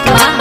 बात